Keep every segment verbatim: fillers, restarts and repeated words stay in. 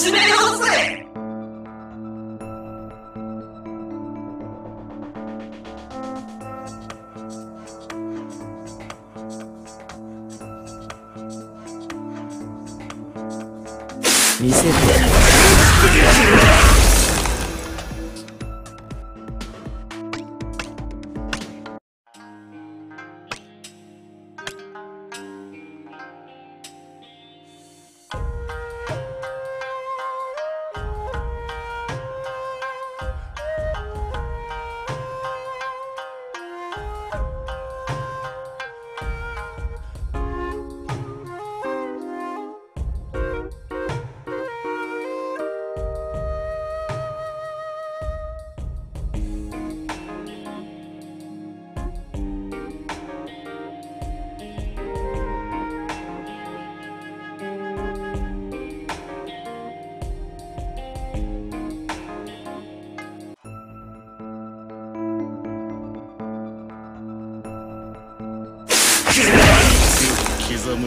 始めようぜ。見せて刻む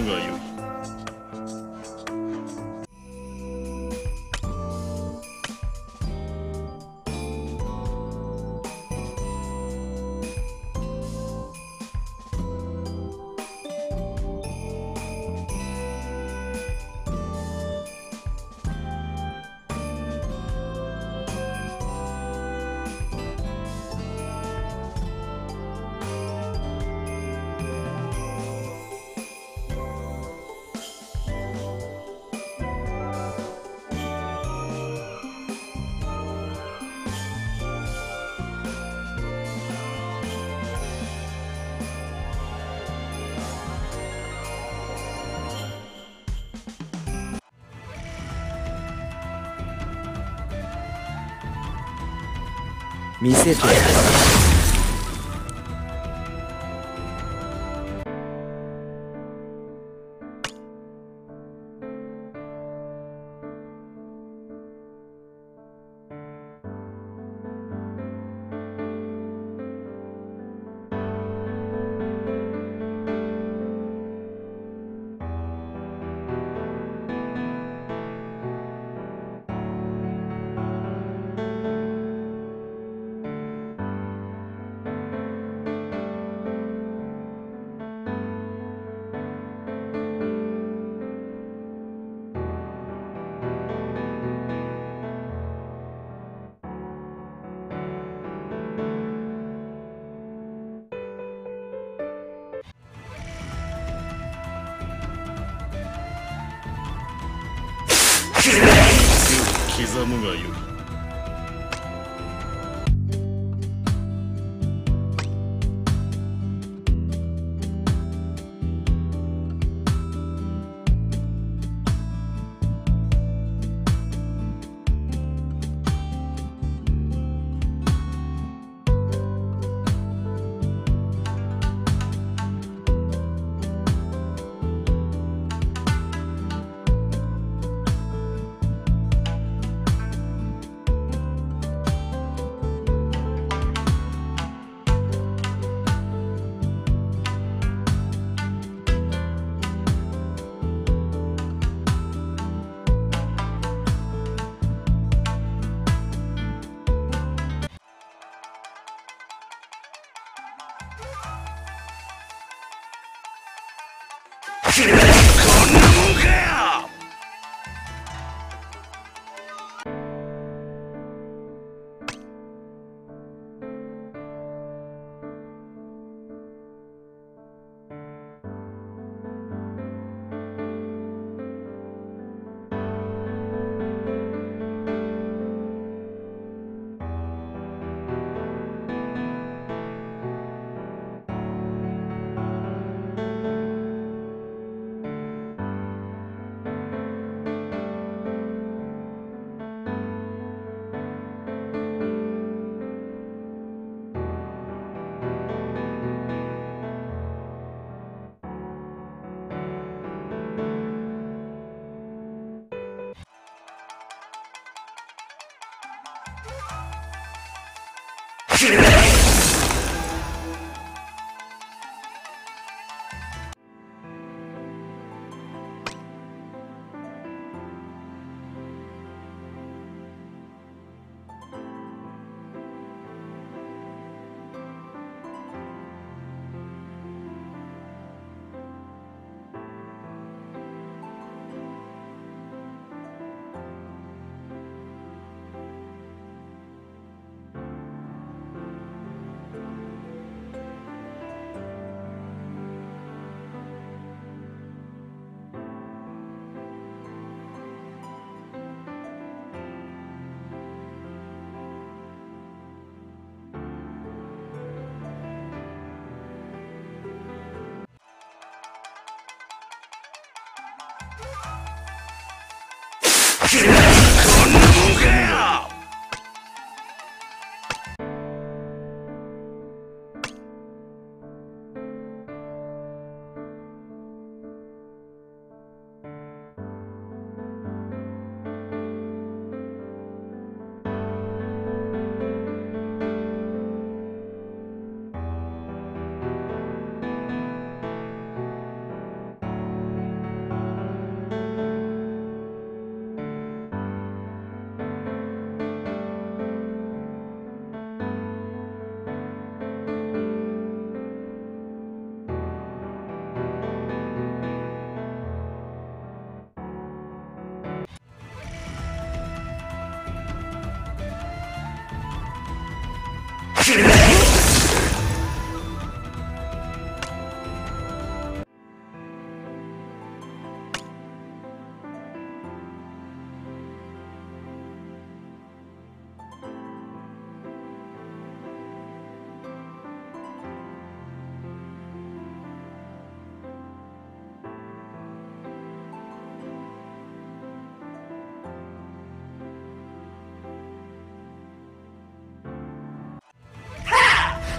がよい。見せて。刻むがよい。こんなもんかよ。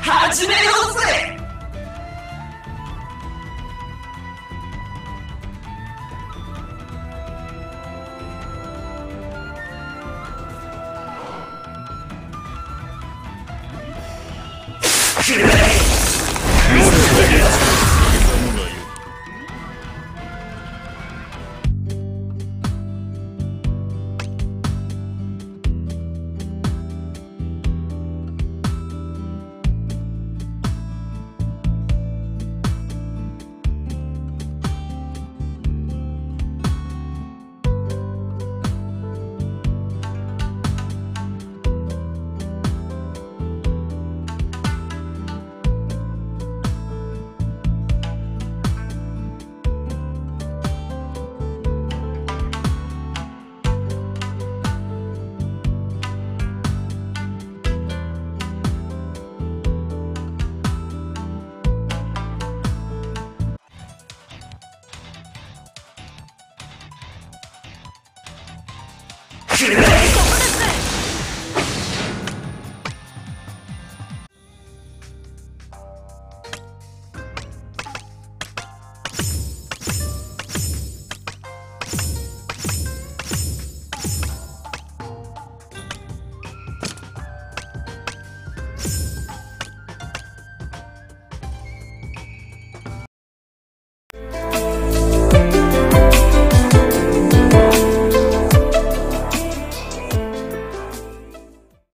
始めようぜ。Get it out!